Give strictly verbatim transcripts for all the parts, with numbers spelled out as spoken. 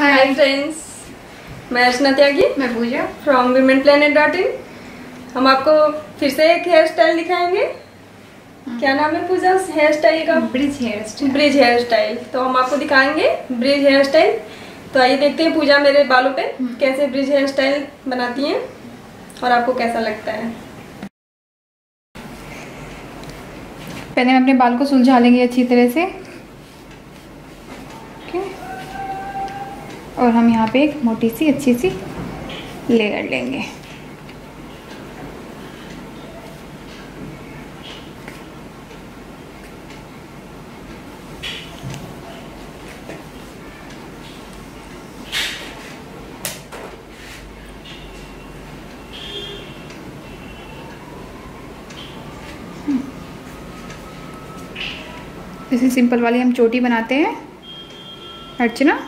Hi friends, मैं अर्चना त्यागी, मैं Pooja from women planet dot in. हम आपको फिर से एक हेयर स्टाइल दिखाएंगे। क्या नाम है पूजा उस हेयर स्टाइल का? Bridge hair style. Bridge hair style तो हम आपको दिखाएंगे ब्रिज हेयर स्टाइल। तो आइए देखते हैं पूजा मेरे बालों पे कैसे ब्रिज हेयर स्टाइल बनाती हैं और आपको कैसा लगता है। पहले हम अपने बाल को सुलझा लेंगे अच्छी तरह से, और हम यहाँ पे एक मोटी सी अच्छी सी लेयर लेंगे। जैसे सिंपल वाली हम चोटी बनाते हैं अर्चना,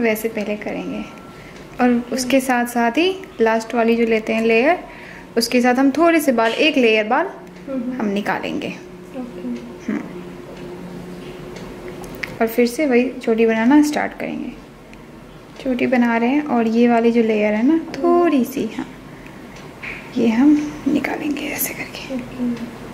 वैसे पहले करेंगे, और उसके साथ साथ ही लास्ट वाली जो लेते हैं लेयर, उसके साथ हम थोड़े से बाल, एक लेयर बाल हम निकालेंगे। और फिर से वही चोटी बनाना स्टार्ट करेंगे। चोटी बना रहे हैं और ये वाली जो लेयर है ना थोड़ी सी, हाँ, ये हम निकालेंगे ऐसे करके।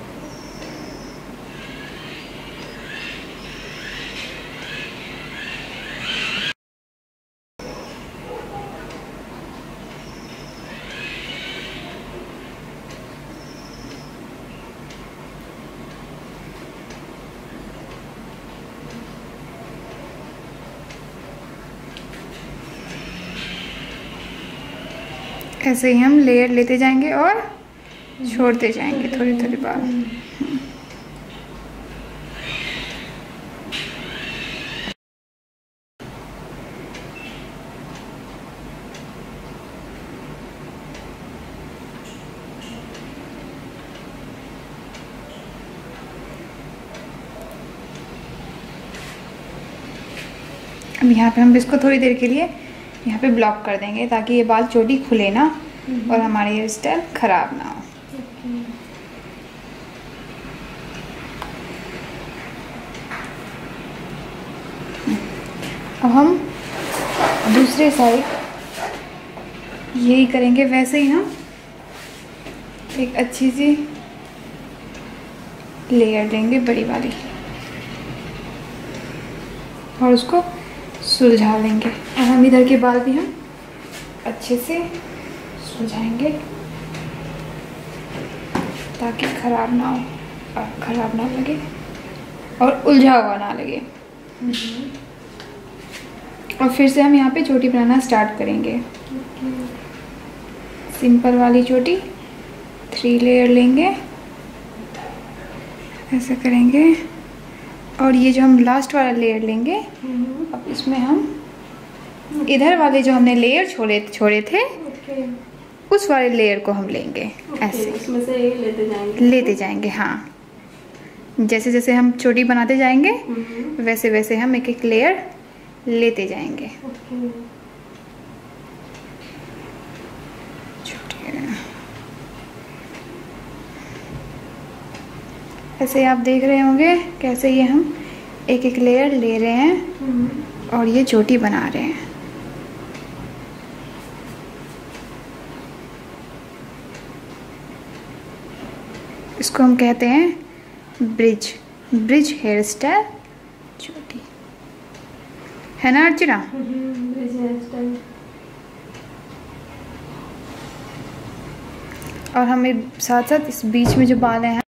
ऐसे ही हम लेयर लेते जाएंगे और छोड़ते जाएंगे थोड़ी थोड़ी बार। अब यहाँ पे हम इसको थोड़ी देर के लिए यहाँ पे ब्लॉक कर देंगे ताकि ये बाल चोटी खुले ना और हमारे हेयर स्टाइल खराब ना हो। अब हम दूसरे साइड यही करेंगे, वैसे ही हम एक अच्छी सी लेयर लेंगे बड़ी वाली और उसको सुलझा लेंगे। और हम इधर के बाल भी हम अच्छे से सुलझाएंगे ताकि ख़राब ना हो, ख़राब ना लगे और उलझा हुआ ना लगे। और फिर से हम यहाँ पे चोटी बनाना स्टार्ट करेंगे। सिंपल वाली चोटी थ्री लेयर लेंगे, ऐसे करेंगे, और ये जो हम लास्ट वाला लेयर लेंगे, अब इसमें हम इधर वाले जो हमने लेयर छोड़े छोड़े थे उस वाले लेयर को हम लेंगे। ऐसे इसमें से लेते जाएंगे लेते जाएंगे हाँ, जैसे जैसे हम चोटी बनाते जाएंगे वैसे वैसे हम एक एक लेयर लेते जाएंगे। ऐसे आप देख रहे होंगे कैसे ये हम एक एक लेयर ले रहे हैं और ये चोटी बना रहे हैं। इसको हम कहते हैं ब्रिज ब्रिज हेयर स्टाइल चोटी, है ना अर्चना? Bridge hair style. और हमें साथ साथ इस बीच में जो बाल हैं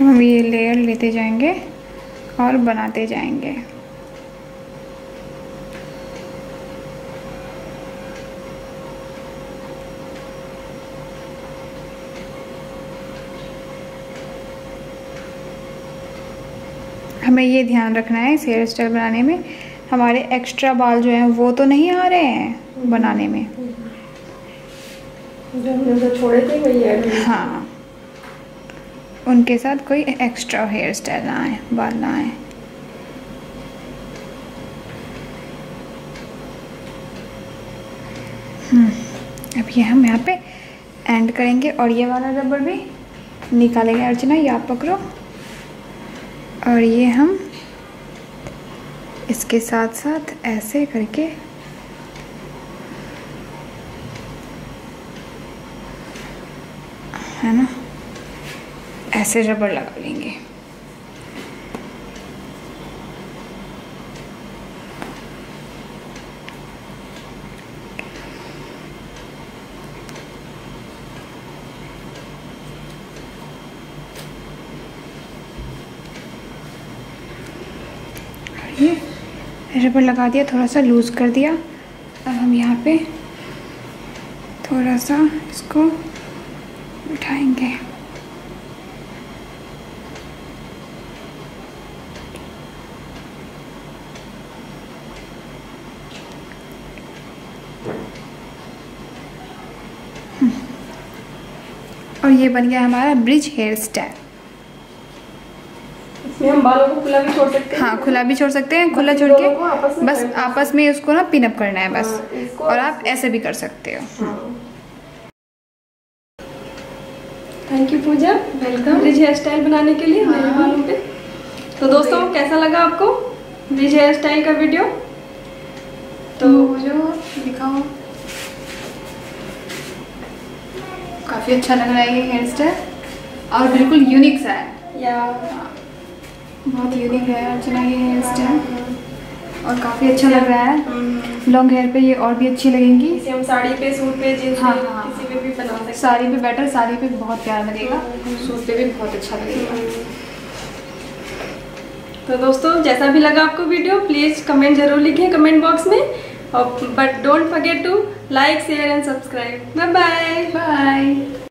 हम ये लेयर लेते जाएंगे और बनाते जाएंगे। हमें ये ध्यान रखना है इस हेयर स्टाइल बनाने में हमारे एक्स्ट्रा बाल जो हैं वो तो नहीं आ रहे हैं बनाने में, जो हमने छोड़े थे वही ऐड किए। हाँ, उनके साथ कोई एक्स्ट्रा हेयर स्टाइल ना आए, बाल ना आए। अब ये हम यहाँ पे एंड करेंगे और ये वाला रबर भी निकालेंगे। अर्चना ये आप पकड़ो और ये हम इसके साथ साथ ऐसे करके है ना ऐसे रबर लगा लेंगे। रबर लगा दिया, थोड़ा सा लूज़ कर दिया। अब हम यहाँ पे थोड़ा सा इसको उठाएंगे। और ये बन गया हमारा ब्रिज हेयर स्टाइल। हम बालों को खुला भी छोड़ सकते हैं। हाँ, खुला भी छोड़ सकते हैं। खुला छोड़ के आपस में बस आपस में उसको ना पिनअप करना है बस। हाँ, और आप ऐसे भी कर सकते हो। Thank you Pooja, welcome. Bridge hair style बनाने के लिए मेरे बालों पे। तो दोस्तों कैसा लगा आपको ब्रिज हेयर स्टाइल का वीडियो? तो जो दिखाओ, काफ़ी अच्छा लग रहा है ये हेयर स्टाइल और बिल्कुल यूनिक सा है। या बहुत यूनिक है अर्चना ये हेयर स्टाइल और काफ़ी अच्छा लग रहा है। लॉन्ग हेयर पे ये और भी अच्छी लगेंगी। इसे हम साड़ी पे, सूट पे, जींस पे, हाँ हाँ किसी पे भी बना सकते हैं। साड़ी पे बेटर, साड़ी पे बहुत प्यारा लगेगा, सूट पे भी बहुत अच्छा लगेगा। तो दोस्तों जैसा भी लगा आपको वीडियो प्लीज़ कमेंट जरूर लिखें कमेंट बॉक्स में, और but don't forget to like share and subscribe. Bye bye.